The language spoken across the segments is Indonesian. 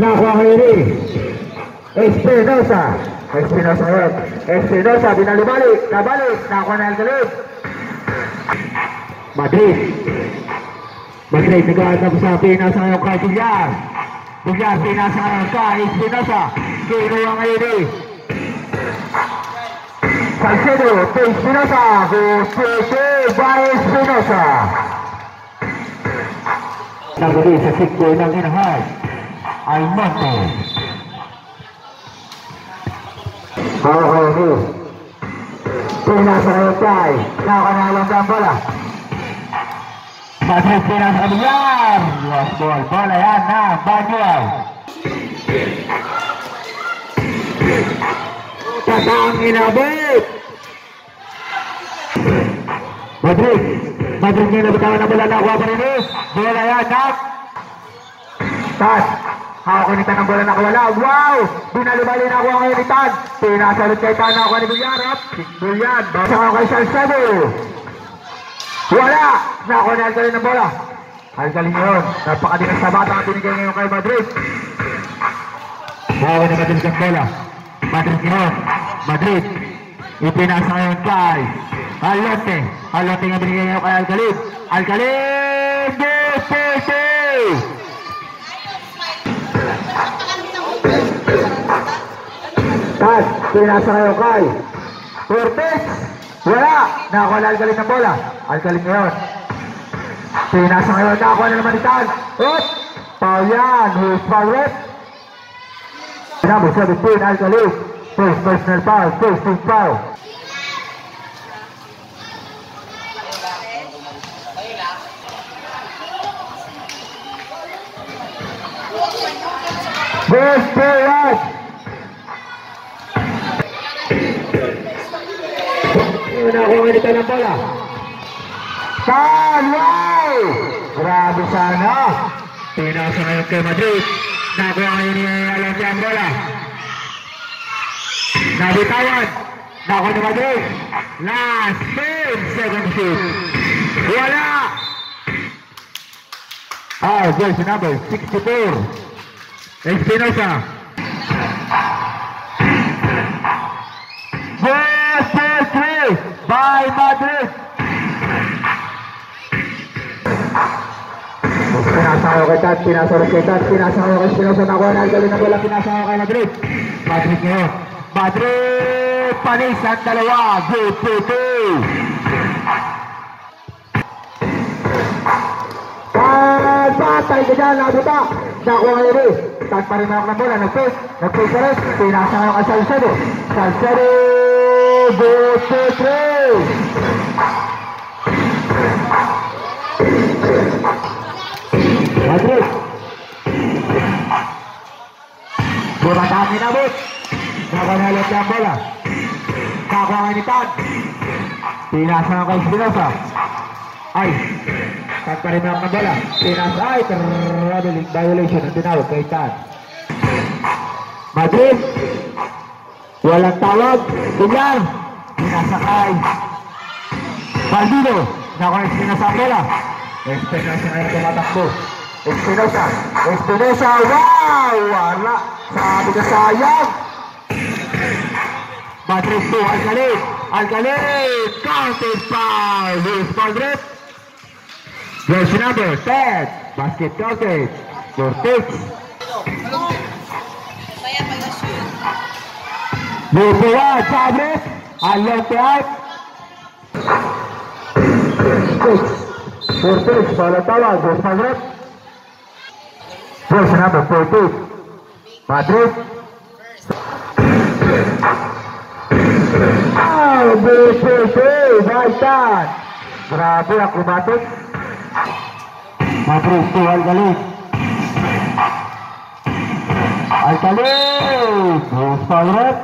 Nah, Wahiri Espinosa binali balik, nakuan gelip Madrid tiga sa pinasayaw kay Bugyar pinasayaw ka Espinosa kino ang Wahiri Salcedo to Espinosa Gustete by Espinosa Naguli sa sikbo ng inahas ay Monte Ho pinasayaw kay nakanalang bola Madrid pinasayaw was ball, bola yan na Bagual Tatang inabot Madrid inabutan ng bola na kuha pa rin bola yan up Tad hakakunitan ng bola na kuwala wow binalibali na kuha ngayon ni Tad pinasalit kay Tad na kuha ni Bulyar up Bulyar basa kay Salcedo wala nakuha ni Alcalin ng bola Alcalin yun napakadikas na bata binigay ngayon kay Madrid wow na Madrid ang bola Madrid ipinasayon kay Alote nga binigay ngayon kay Alcalib Dupese Tad pinasayon kay Cortez wala nakakuha na Alcalib ng bola Alcalib ngayon pinasayon nakakuha na naman ni Tad Paulian who's Paulet Number 17, Alcalib first personal foul, first team foul first period Una ko ganito ng bola Salway Grabe sana Pinasa ngayon kay Madrid Nakuha ngayon ni Alonso ang bola Nabitawan Nakuha ni Madrid Last 10 seconds Wala Jersey number 64 Espinosa First three by Madrid Pinasayaw kay Tad, pinasayaw kay Espinosa Nakuha na Alcalin ang bola, pinasayaw kay Madrid Madrid ngayon Madrid, panis ang dalawa Guputu Tad, patay ka dyan, nabuta Nakuha ngayon eh Tad pa rin ako ng bola, nag-face ka rin Pinasayaw ka Salcedo Guputu Madrid Bumatang inabot Nakanalot niya ang bola Nakuha ni Tad Pinasayaw ka Espinosa Ay Pagparin mo ang bola Pinasay Traveling violation Ang tinawag kay Tad Madrid Walang tawag Bulyar Pinasakay Baldido Nakuha Espinosa ang bola Espinosa ngayon tumatakbo Espinosa Wow Wala Sabi na sayang Madrid 2 Alcalib Counter foul Luis Madrid Jersey number 10 Basket Counted Cortez Bubuan Chavez Alonte out Cortez Balatawa Luis Madrid Jersey number 14 Madrid Baitan Grabe akrobatik Madrid to Alcalib Los Padres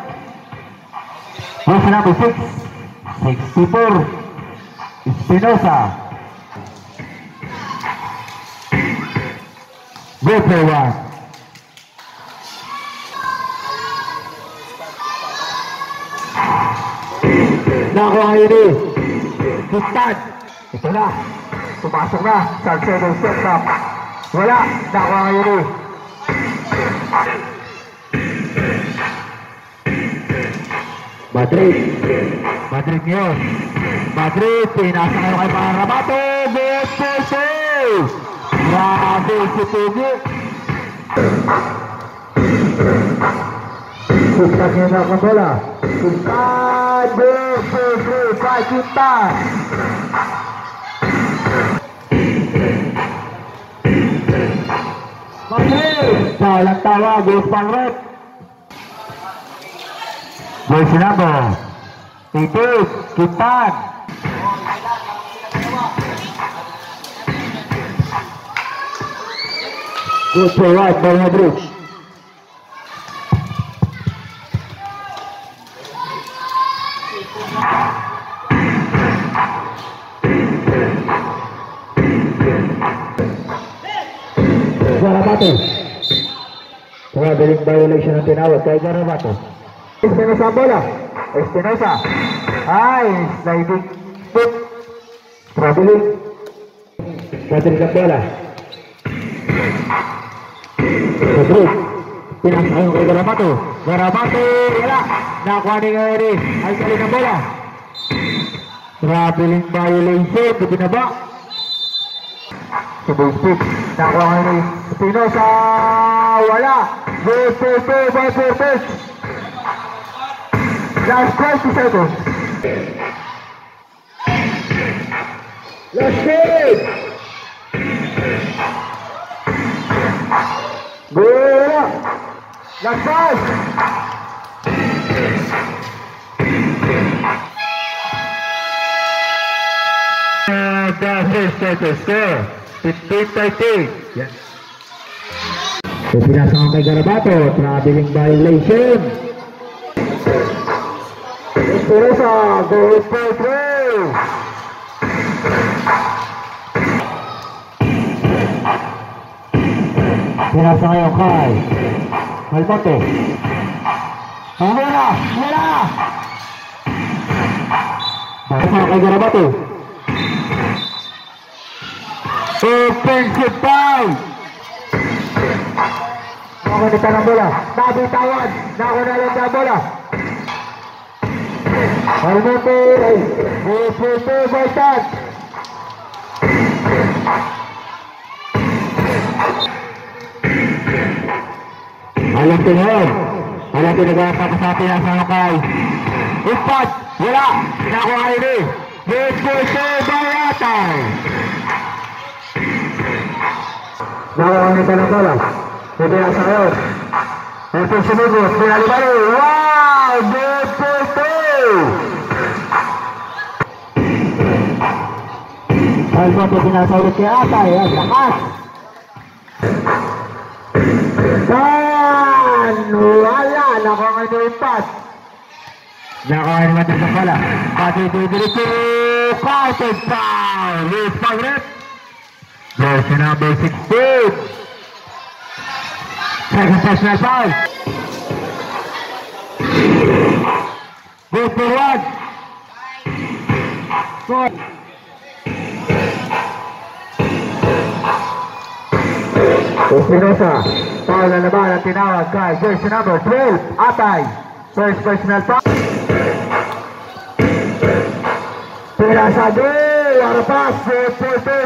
Version number 6 64 Espinosa Go play one Nakuha ini Tad Ito na Pumasok na Salcedo set up Wala Nakuha ini Madrid News, Madrid pinasakay kay para bato, good for save. Grabe si Tugi. Sukat niya na ang bola. Sukat, good for save, kajuta. Madrid, walang tawa, good pang rep. Boy Sinabo, Titus, Kipan. Good play right by Madrid. Garabate. Kaya biling violation ang tinawag kay Garabate. Espinosa bola, Espinosa, ay sliding foot, traveling, Madrid bola, Madrid, pinasayang kay Garabate, Garabate, wala, nakuha ni Gary, ay salin ang bola, traveling violation, pinaba, sabay stick, nakuha ni Espinosa, wala, go to last 20 seconds. Last minute. Bola. Last pass. That's it. Score. 15-13. Yes. Pinasakay kay Garabate. Traveling violation. Espinosa, goal for three. Pinasa ngayon kay Malbate. Wala! Wala! Pinasa kay Garabate. Offensive foul! Nakunitan ang bola. Nabitawan. Nakunalan ang bola. Malbate, goal for two by Tad. Alam din yun. Alam din nagpapakasabi ng sangkay. Ipat, wala, nakuha ini. Goal for two by Atay. Nakuha nito ng bola. Hindi na sayon. Ito sumugod, pinalibari. Wow, goal for two. Malbate pinasaulit kay Atay, ang lakas. Dan! Wala! Nakuha nito yung pass. Nakuha nito yung pass pala. Pati ito yung dito. Counted foul! Luis Magret. Goal siya na by 6 feet. Second personal foul. Good for one. Good. Espinosa, foul na naman ang tinawag kay jersey number 12, Atay. First personal foul. Pinasa goal, what a pass, 4-4-2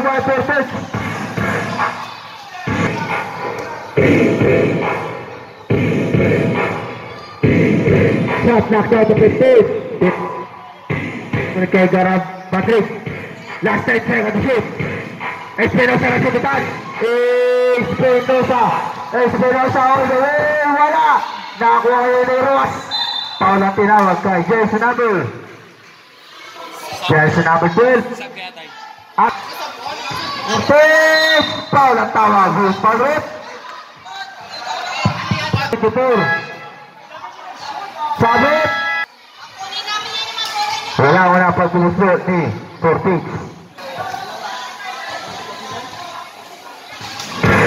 by 4-6. Shot knocked out of his face. Kay Garabate. Last 10 seconds to shoot. Espinosa na sumitan. Espinosa all the way, wala! Nakuha yun ni Ross. Paul ang tinawag kay Jason Abel. Jason Abel Bill. At Ortiz! Paul ang tawag. Who's Paul Rip? Tutur. Sabit! Wala pag-uusot ni Ortiz.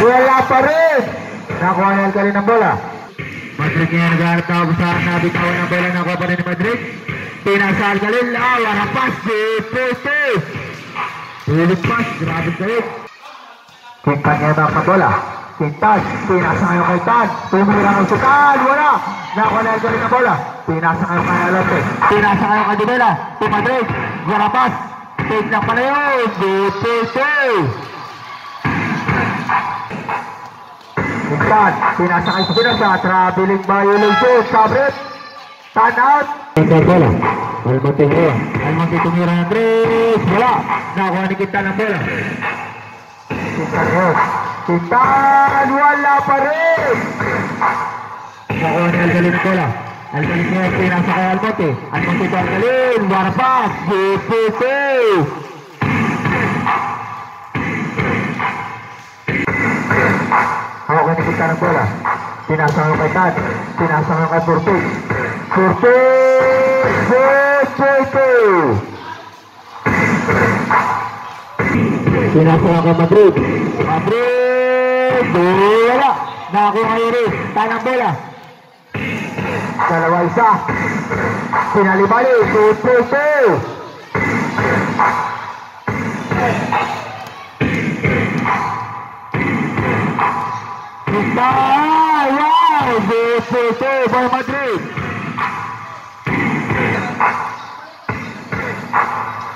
Wala pa rin! Nakuha niya ka rin ang bola. Madrid niya nag-aarap na kapusahan na bitawan ng bola. Nakuha pa rin ni Madrid. Pinasal ka rin. Oh, wala pass. Pilit pass. Grabe ka rin. Kikpan niya na ang bola. Quintal, pinasa ngayon kay Tan. Pumirang ang sukan, wala. Nakuha ka rin ang bola. Pinasa ngayon kay Alote. Pinasa ngayon kay Dimela. Timadrid, Guarapas. Take ng palayon. DPT. Quintal, pinasa kay Sukunan sa traveling by Ulysses. Sabret, Tan out. Quintal bola. Almonte bola. Almonte tumirang ang Andres. Wala. Nakuha ni Quintal ang bola. Quintal bola. Quintal, wala pa rin! Nakuha ni Algalin Cola. Algalin Cola, pinasa kay Almonte. Almonte to Algalin, Warpas, GPP! Nakuha ni Quintal ng Cola. Pinasa ng kay Tad. Pinasa ng kay Fortis. Fortis! GPP! Pinasa ng kay Madrid. Madrid! Bola, nakuha yun rin. Tanang bola. Dalawa isa. Pinalibali. Tututu. Tututu. Wow. Tututu by Madrid.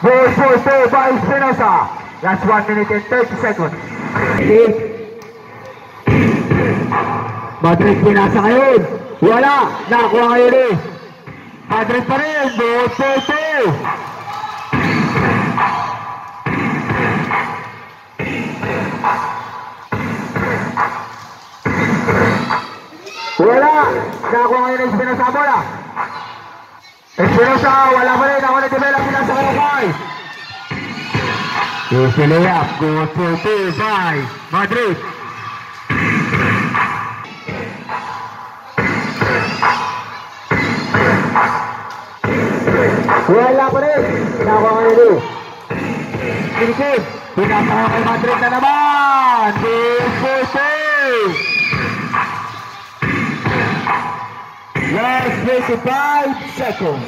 Tututu by Espinosa. That's 1 minute and 30 seconds. Madrid pinasa ngayon. Wala. Nakuha ngayon eh. Madrid pa rin. 2-2-2. Wala. Nakuha ngayon eh. Espinosa ang bola. Espinosa. Wala pa rin. Ako na Dimela. Pinasa ngayon kay. Isilayap. 2-2-2 by Madrid. Wala pa rin. Nakuha ngayon rin. Kinikip. Pinasaka kay Madrid na naman. Bifusing. Last 25 seconds.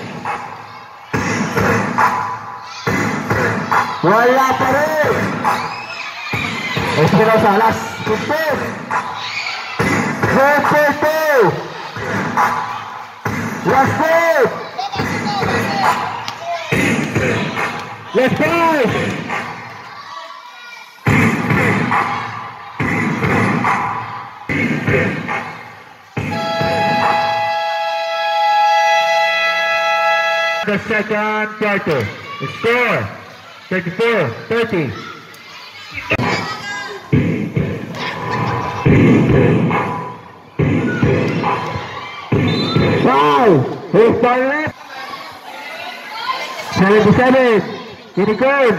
Wala pa rin. Espinosa. Last 15. Bifusing. Last 15. Let's go! The second quarter. The score 34-30. Wow! It's the left. 77. Very good.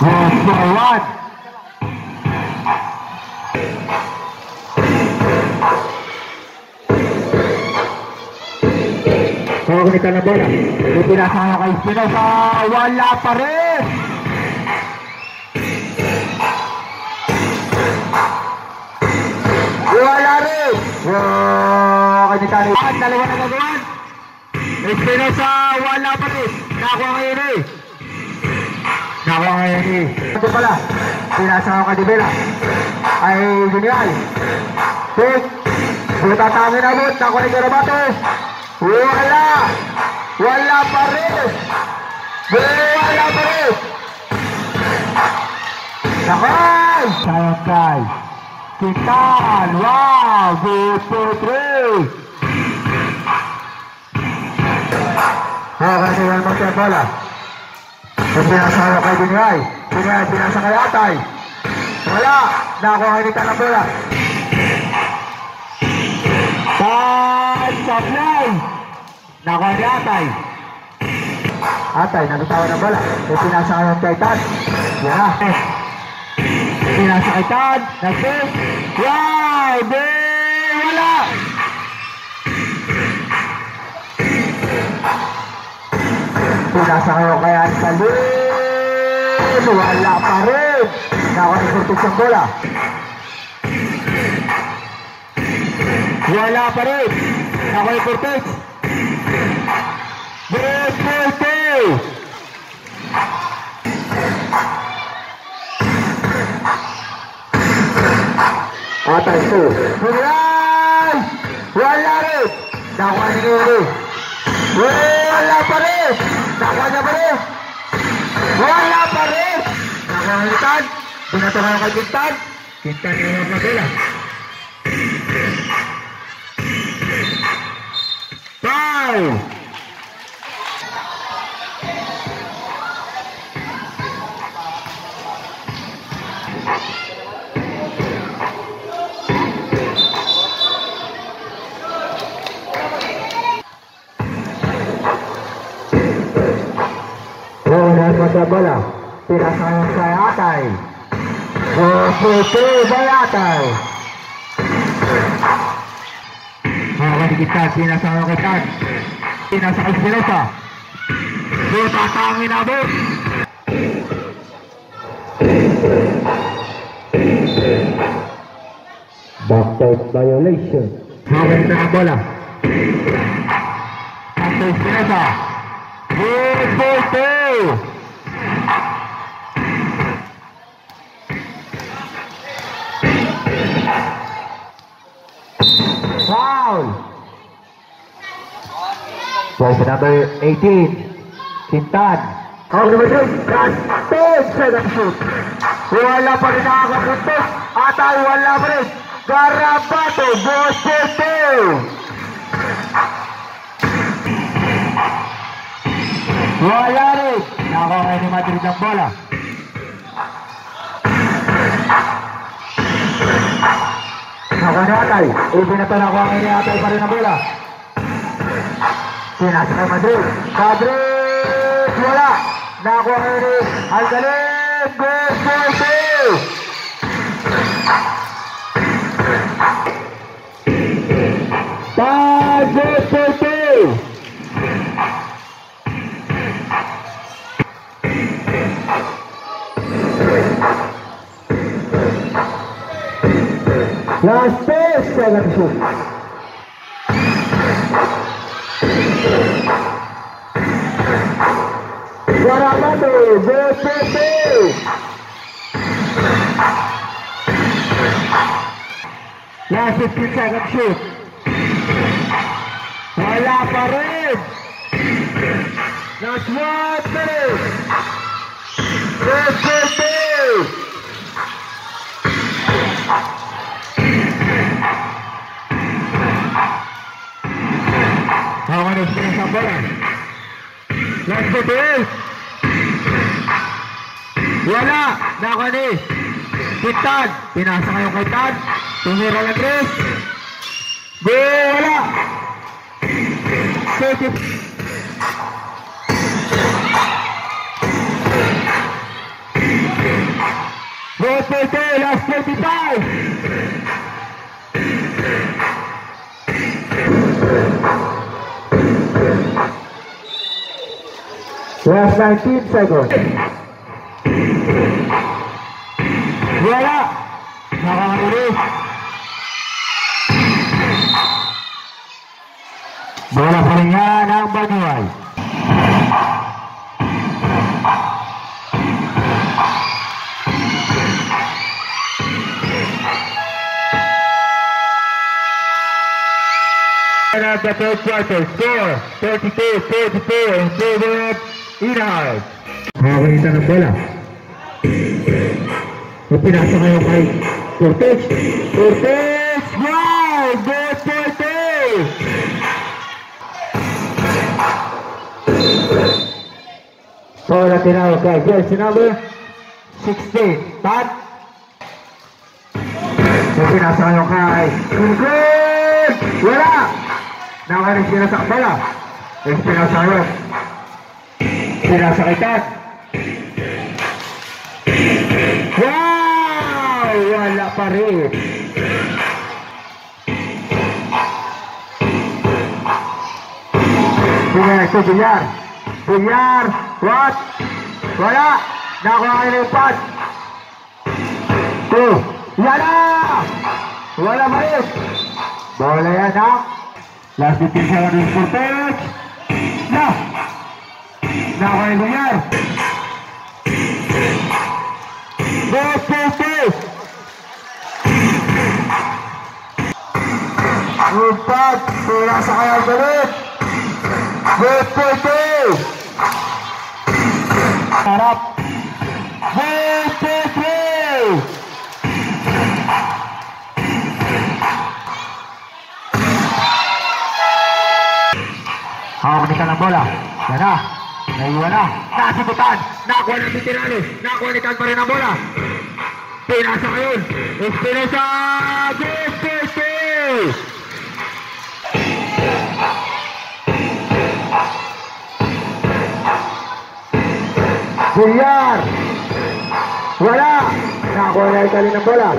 Yes, for one. Kumita na bola. Ipinasama kay Espinosa. Wala pa rin. Wala rin. Kumita na bola. Dalawa na gagawin. Espinosa. Wala pa rin. Nakuha ngayon eh. Nakuha ngayon eh. Ito pala. Pinasama kay Dimela. Ay, genial. Pick. Butatangin na but. Nakuha ni Garabato. Wala! Wala pa rin! Wala pa rin! Sakay! Sakay! Kitan! Wow! 2-2-3! Nakakasi yan mag-tap bola. Pinasa kay Dingay. Dingay, pinasa kay Atay. Wala! Nakuha ni Tan ang bola. Tan! Sablay! Nakuha ni Atay. Atay, nagtawa ng bola. Pinasa ngayon kay Tan. Wala. Pinasa kay Tan. Nag-save. Wow! Wala! Pinasa ngayon kay Ansalin. Wala pa rin. Nakuha ni Cortez ang bola. Wala pa rin. Nakuha ni Cortez. BPT. Atas itu mulai Wallaris dakwah dulu Wallaris dakwahnya beres Wallaris dakwah hitam dengan tangan hitam kita lewat bola bye. Bola tidak saya atai putih bola atai kita tidak saya ketat tidak saya selesa dipasangin abu back violation mengenai bola atau selesa putih Point number 18, Kintan. How do we do? Gantos sa nag-shoot. Wala pa rin nakakapuntos at ay wala pa rin. Garabato, Boseto. Wala rin. Nakakaya ni Madrid ang bola. Nakakaya. Ibinato na kuha kaya atay pa rin ang bola. Pinasakay Madrid, Madrid, wala, nakuha kayo ni Algalim, Boseto! Bye, Boseto! Last pass, kailangan siya. Guarabate, BPT. Last 15 second shoot. Wala pa rin. Last 1 minute. BPT. Awan itu yang sabar. Last betul. Wala, nakuha ni Kitan. Pinasa kayo kay Kitan. Tumira lang Chris. Wala. Safety. BPT, last 25. Last 19 seconds. Wala. Nakakagulis. Bola pa rin yan ang Banuay. And at the third quarter, score 32-44 in favor of Inal. Makakita ng bola. Pinasa kayo kay Cortez. Cortez! Wow! Good Cortez! Bola tinawag kay jersey number 16. Pat! Pinasa kayo kay Ingrid! Wala! Nawarin sila sa bola. Pinasa kayo. Pinasakitan. Wow! Wala pa rin. Ito, Binyar. Binyar. What? Wala. Nakuha kayo ng pass. Two. Yan na! Wala pa rin. Bola yan, ha? Last 15 seconds for touch. No! Nawarin dengar. Berputus. Lupat terasa ayam belut. Berputus. Harap. Berputus. Hawak ikan bola. Ya dah. Naiwana, nasubutan, nakuha ng Mitirano, nakuha ni Canparena bola. Pinasa ngayon, Espinosa, Guspiti! Villar, wala, nakuha na Itali ng bola.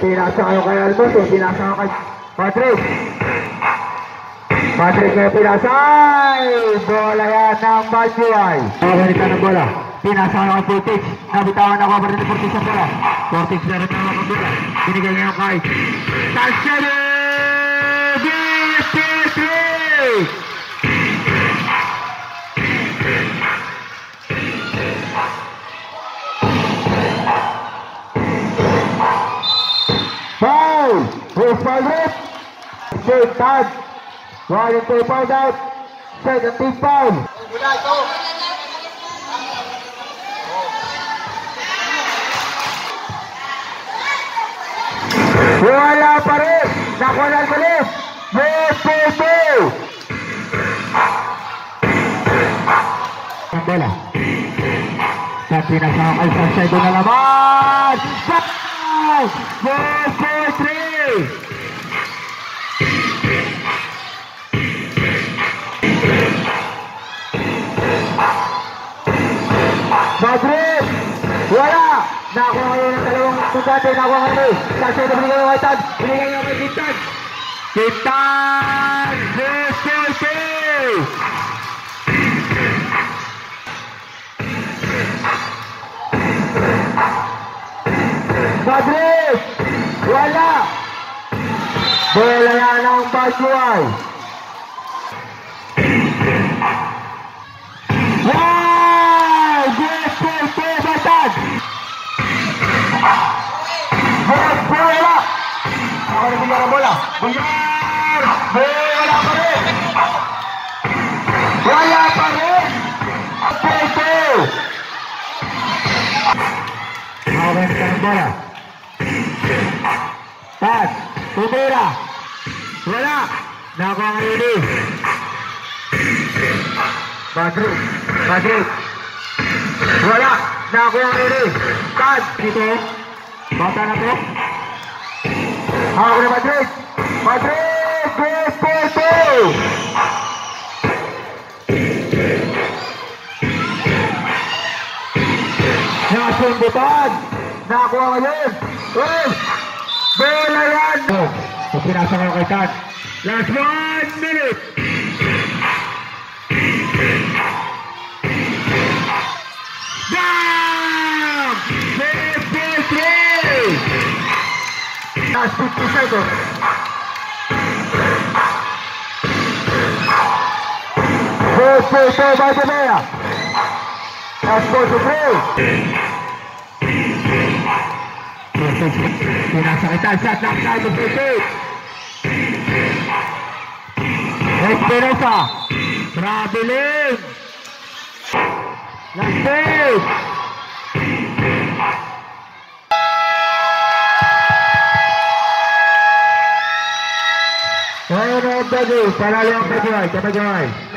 Pinasa ngayon kay Alfonso, pinasa ngayon kay Patrick. Patrick na pinasay! Bola yan ng Bajuay. Pabalitan ng bola. Pinasay ng Portich. Nabitawan ako pa rin ng Portich ang bola. Portich na rin ng mga bola. Binigay ngayon kay Tasyari! B-T-3! Foul! Foul rip! J-Tad! One and two pound out. Second big pound. Wala pa rin. Nakuha ng bilis. Boto-bo. Ang bola. At pinasang ay sasay doon na laman. Boto-3. Madrid, wala. Nakuha ngayon ang dalawang sundate. Nakuha ngayon. Sasya na binigay ng Kitan. Binigay ng Kitan. Kitan! Guspiti! Madrid, wala. Bola yan ang Bajuay. Bola, benar, bola parit, bola parit, betul. Awalkan bola, pas, bola, bola, nakang ini, Patrick, Patrick, bola, nakang ini, pas, itu, baca apa? Abre Madrid, Madrid, Guspiti! Nasundutan, nakuha ngayon. Uy, bola yan! Pinasa ko kay Tan. Last 1 minute! Down! Guspiti! Last 50 seconds. Guspiti by Pamela. Last 43. Pinasakitan siya. Nakakay Guspiti. Espinosa. Traveling. Last 6. Panalo ang Bajuay,